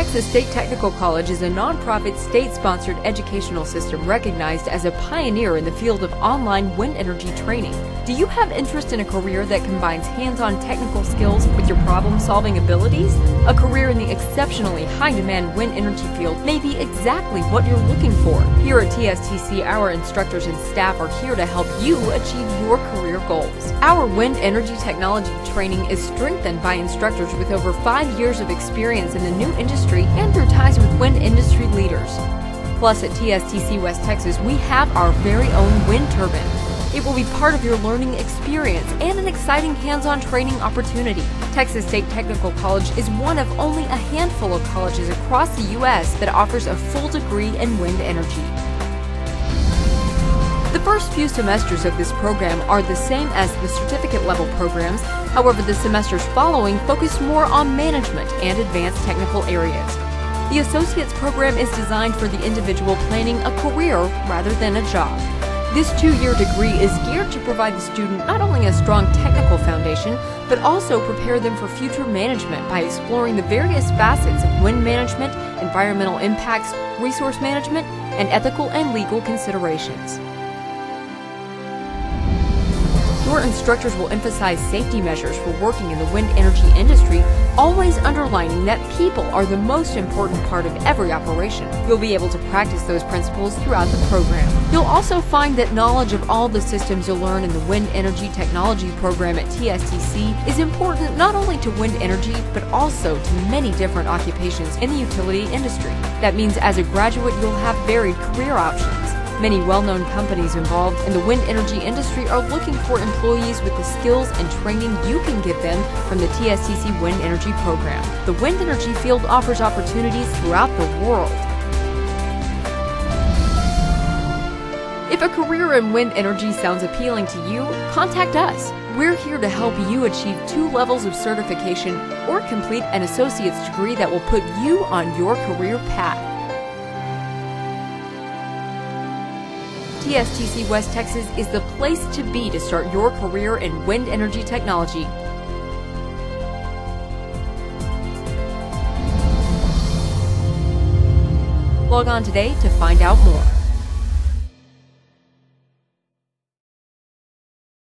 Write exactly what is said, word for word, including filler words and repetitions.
Texas State Technical College is a nonprofit, state-sponsored educational system recognized as a pioneer in the field of online wind energy training. Do you have interest in a career that combines hands-on technical skills with your problem-solving abilities? A career in the exceptionally high-demand wind energy field may be exactly what you're looking for. Here at T S T C, our instructors and staff are here to help you achieve your career goals. Our wind energy technology training is strengthened by instructors with over five years of experience in the new industry and through ties with wind industry leaders. Plus, at T S T C West Texas, we have our very own wind turbine. It will be part of your learning experience and an exciting hands-on training opportunity. Texas State Technical College is one of only a handful of colleges across the U S that offers a full degree in wind energy. The first few semesters of this program are the same as the certificate level programs. However, the semesters following focus more on management and advanced technical areas. The associate's program is designed for the individual planning a career rather than a job. This two-year degree is geared to provide the student not only a strong technical foundation, but also prepare them for future management by exploring the various facets of wind management, environmental impacts, resource management, and ethical and legal considerations. Your instructors will emphasize safety measures for working in the wind energy industry, always underlining that people are the most important part of every operation. You'll be able to practice those principles throughout the program. You'll also find that knowledge of all the systems you'll learn in the wind energy technology program at T S T C is important not only to wind energy, but also to many different occupations in the utility industry. That means as a graduate, you'll have varied career options. Many well-known companies involved in the wind energy industry are looking for employees with the skills and training you can give them from the T S T C Wind Energy Program. The wind energy field offers opportunities throughout the world. If a career in wind energy sounds appealing to you, contact us. We're here to help you achieve two levels of certification or complete an associate's degree that will put you on your career path. T S T C West Texas is the place to be to start your career in wind energy technology. Log on today to find out more.